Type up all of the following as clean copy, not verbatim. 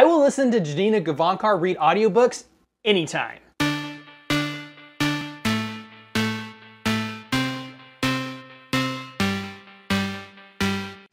I will listen to Janina Gavankar read audiobooks anytime.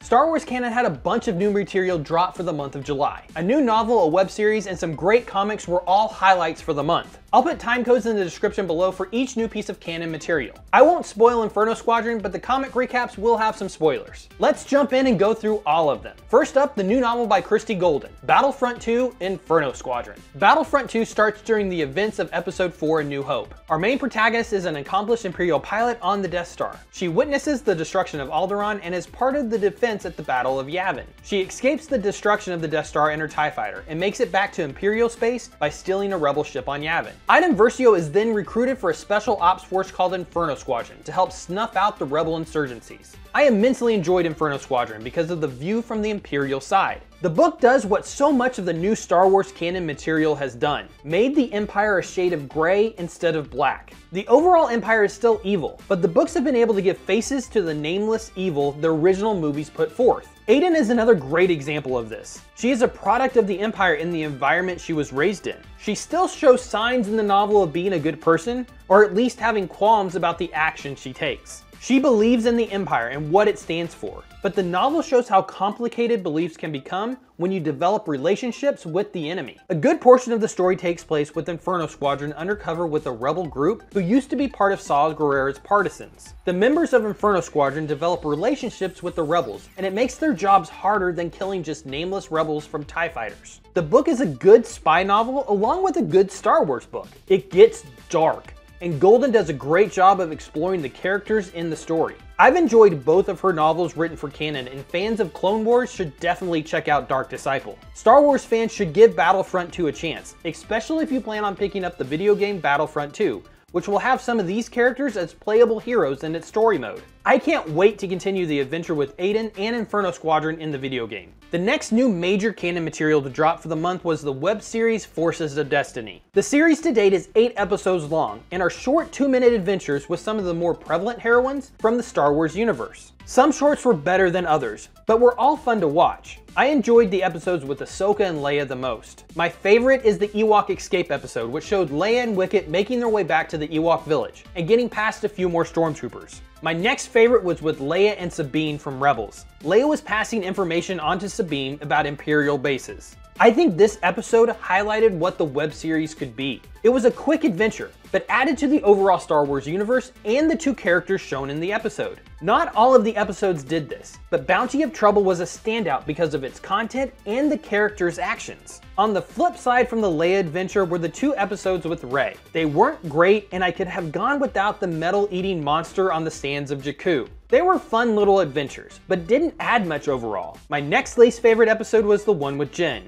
Star Wars canon had a bunch of new material drop for the month of July. A new novel, a web series, and some great comics were all highlights for the month. I'll put time codes in the description below for each new piece of canon material. I won't spoil Inferno Squadron, but the comic recaps will have some spoilers. Let's jump in and go through all of them. First up, the new novel by Christie Golden, Battlefront 2, Inferno Squadron. Battlefront 2 starts during the events of Episode 4, A New Hope. Our main protagonist is an accomplished Imperial pilot on the Death Star. She witnesses the destruction of Alderaan and is part of the defense at the Battle of Yavin. She escapes the destruction of the Death Star in her TIE fighter and makes it back to Imperial space by stealing a Rebel ship on Yavin. Iden Versio is then recruited for a special ops force called Inferno Squadron to help snuff out the Rebel insurgencies. I immensely enjoyed Inferno Squadron because of the view from the Imperial side. The book does what so much of the new Star Wars canon material has done, made the Empire a shade of gray instead of black. The overall Empire is still evil, but the books have been able to give faces to the nameless evil the original movies put forth. Iden is another great example of this. She is a product of the Empire in the environment she was raised in. She still shows signs in the novel of being a good person, or at least having qualms about the action she takes. She believes in the Empire and what it stands for, but the novel shows how complicated beliefs can become when you develop relationships with the enemy. A good portion of the story takes place with Inferno Squadron undercover with a rebel group who used to be part of Saw Gerrera's partisans. The members of Inferno Squadron develop relationships with the rebels, and it makes their jobs harder than killing just nameless rebels from TIE fighters. The book is a good spy novel along with a good Star Wars book. It gets dark, and Golden does a great job of exploring the characters in the story. I've enjoyed both of her novels written for canon, and fans of Clone Wars should definitely check out Dark Disciple. Star Wars fans should give Battlefront 2 a chance, especially if you plan on picking up the video game Battlefront 2, which will have some of these characters as playable heroes in its story mode. I can't wait to continue the adventure with Iden and Inferno Squadron in the video game. The next new major canon material to drop for the month was the web series Forces of Destiny. The series to date is 8 episodes long and are short 2-minute adventures with some of the more prevalent heroines from the Star Wars universe. Some shorts were better than others, but were all fun to watch. I enjoyed the episodes with Ahsoka and Leia the most. My favorite is the Ewok escape episode, which showed Leia and Wicket making their way back to the Ewok village and getting past a few more stormtroopers. My next favorite was with Leia and Sabine from Rebels. Leia was passing information on to Sabine about Imperial bases. I think this episode highlighted what the web series could be. It was a quick adventure, but added to the overall Star Wars universe and the two characters shown in the episode. Not all of the episodes did this, but Bounty of Trouble was a standout because of its content and the characters' actions. On the flip side from the Leia adventure were the two episodes with Rey. They weren't great, and I could have gone without the metal-eating monster on the sands of Jakku. They were fun little adventures, but didn't add much overall. My next least favorite episode was the one with Jyn.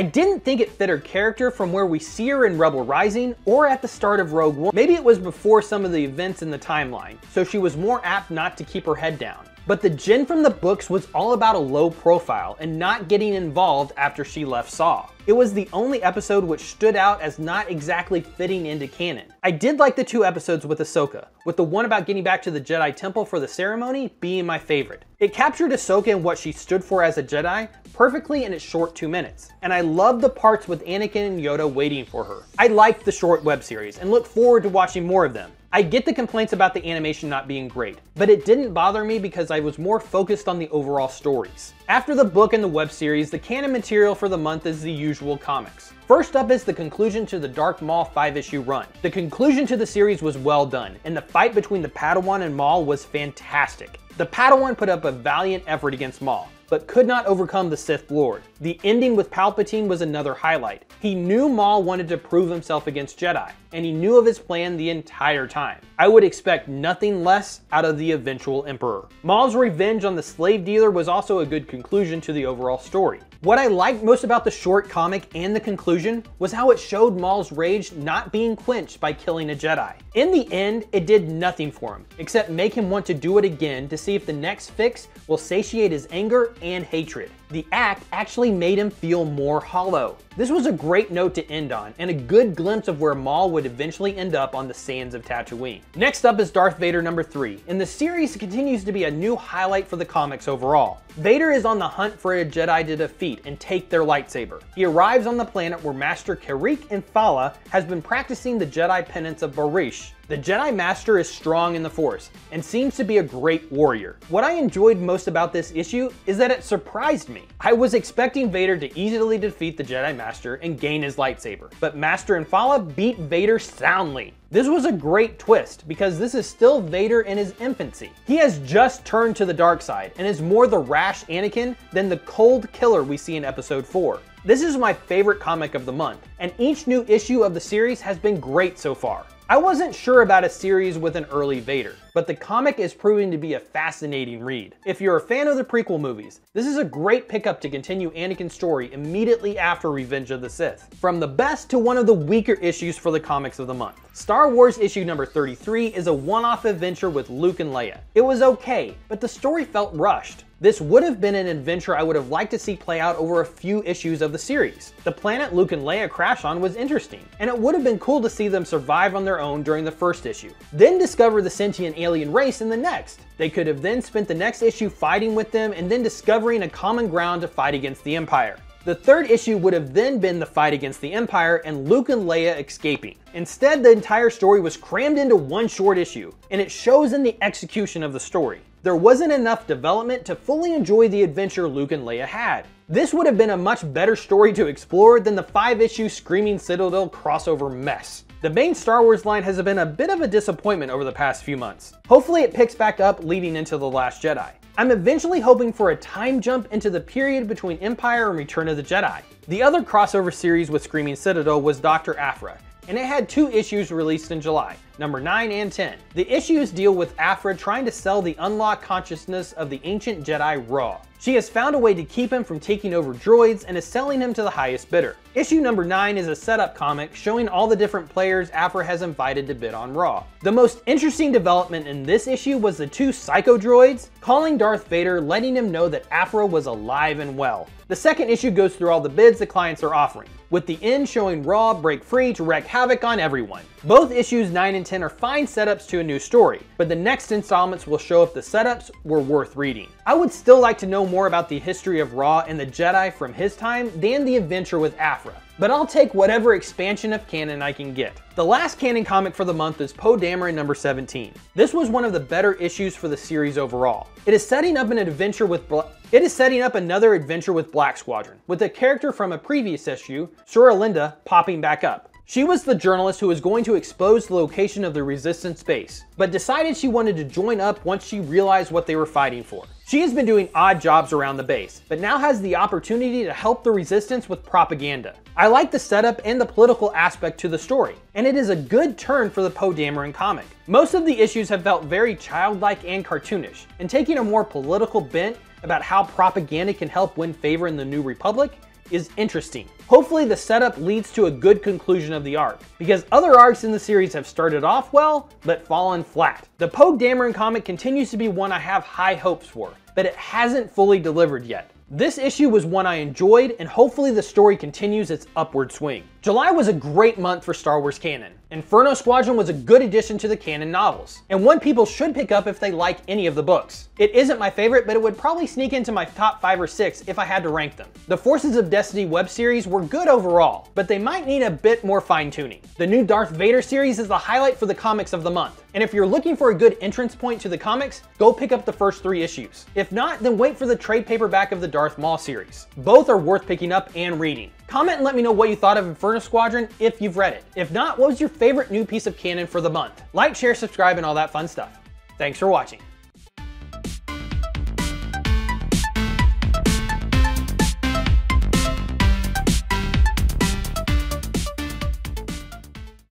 I didn't think it fit her character from where we see her in Rebel Rising or at the start of Rogue One. Maybe it was before some of the events in the timeline, so she was more apt not to keep her head down. But the Jyn from the books was all about a low profile and not getting involved after she left Saw. It was the only episode which stood out as not exactly fitting into canon. I did like the two episodes with Ahsoka, with the one about getting back to the Jedi Temple for the ceremony being my favorite. It captured Ahsoka and what she stood for as a Jedi perfectly in its short 2 minutes, and I loved the parts with Anakin and Yoda waiting for her. I liked the short web series and look forward to watching more of them. I get the complaints about the animation not being great, but it didn't bother me because I was more focused on the overall stories. After the book and the web series, the canon material for the month is the usual comics. First up is the conclusion to the Darth Maul 5-issue run. The conclusion to the series was well done, and the fight between the Padawan and Maul was fantastic. The Padawan put up a valiant effort against Maul, but could not overcome the Sith Lord. The ending with Palpatine was another highlight. He knew Maul wanted to prove himself against Jedi, and he knew of his plan the entire time. I would expect nothing less out of the eventual Emperor. Maul's revenge on the slave dealer was also a good conclusion to the overall story. What I liked most about the short comic and the conclusion was how it showed Maul's rage not being quenched by killing a Jedi. In the end, it did nothing for him, except make him want to do it again to see if the next fix will satiate his anger and hatred. the act actually made him feel more hollow. This was a great note to end on, and a good glimpse of where Maul would eventually end up on the sands of Tatooine. Next up is Darth Vader #3, and the series continues to be a new highlight for the comics overall. Vader is on the hunt for a Jedi to defeat and take their lightsaber. He arrives on the planet where Master Kirak Infil'a has been practicing the Jedi penance of Barish. The Jedi Master is strong in the Force and seems to be a great warrior. What I enjoyed most about this issue is that it surprised me. I was expecting Vader to easily defeat the Jedi Master and gain his lightsaber, but Master Infil'a beat Vader soundly. This was a great twist because this is still Vader in his infancy. He has just turned to the dark side and is more the rash Anakin than the cold killer we see in episode 4. This is my favorite comic of the month, and each new issue of the series has been great so far. I wasn't sure about a series with an early Vader, but the comic is proving to be a fascinating read. If you're a fan of the prequel movies, this is a great pickup to continue Anakin's story immediately after Revenge of the Sith. From the best to one of the weaker issues for the comics of the month, Star Wars issue #33 is a one-off adventure with Luke and Leia. It was okay, but the story felt rushed. This would have been an adventure I would have liked to see play out over a few issues of the series. The planet Luke and Leia crash on was interesting, and it would have been cool to see them survive on their own during the first issue, then discover the sentient alien race in the next. They could have then spent the next issue fighting with them and then discovering a common ground to fight against the Empire. The third issue would have then been the fight against the Empire and Luke and Leia escaping. Instead, the entire story was crammed into one short issue, and it shows in the execution of the story. There wasn't enough development to fully enjoy the adventure Luke and Leia had. This would have been a much better story to explore than the 5-issue Screaming Citadel crossover mess. The main Star Wars line has been a bit of a disappointment over the past few months. Hopefully it picks back up leading into The Last Jedi. I'm eventually hoping for a time jump into the period between Empire and Return of the Jedi. The other crossover series with Screaming Citadel was Dr. Aphra, and it had 2 issues released in July, numbers 9 and 10. The issues deal with Aphra trying to sell the unlocked consciousness of the ancient Jedi Raw. She has found a way to keep him from taking over droids and is selling him to the highest bidder. Issue #9 is a setup comic showing all the different players Aphra has invited to bid on Raw. The most interesting development in this issue was the 2 psycho droids calling Darth Vader, letting him know that Aphra was alive and well. The second issue goes through all the bids the clients are offering, with the end showing Raw break free to wreak havoc on everyone. Both issues 9 and 10 are fine setups to a new story, but the next installments will show if the setups were worth reading. I would still like to know more about the history of Raw and the Jedi from his time than the adventure with Aphra, but I'll take whatever expansion of canon I can get. The last canon comic for the month is Poe Dameron #17. This was one of the better issues for the series overall. It is setting up another adventure with Black Squadron, with a character from a previous issue, Suralinda, popping back up. She was the journalist who was going to expose the location of the Resistance base, but decided she wanted to join up once she realized what they were fighting for. She has been doing odd jobs around the base, but now has the opportunity to help the Resistance with propaganda. I like the setup and the political aspect to the story, and it is a good turn for the Poe Dameron comic. Most of the issues have felt very childlike and cartoonish, and taking a more political bent about how propaganda can help win favor in the New Republic is interesting. Hopefully the setup leads to a good conclusion of the arc, because other arcs in the series have started off well, but fallen flat. The Poe Dameron comic continues to be one I have high hopes for, but it hasn't fully delivered yet. This issue was one I enjoyed, and hopefully the story continues its upward swing. July was a great month for Star Wars canon. Inferno Squadron was a good addition to the canon novels, and one people should pick up if they like any of the books. It isn't my favorite, but it would probably sneak into my top 5 or 6 if I had to rank them. The Forces of Destiny web series were good overall, but they might need a bit more fine-tuning. The new Darth Vader series is the highlight for the comics of the month, and if you're looking for a good entrance point to the comics, go pick up the first 3 issues. If not, then wait for the trade paperback of the Darth Maul series. Both are worth picking up and reading. Comment and let me know what you thought of Inferno Squadron if you've read it. If not, what was your favorite new piece of canon for the month? Like, share, subscribe, and all that fun stuff. Thanks for watching.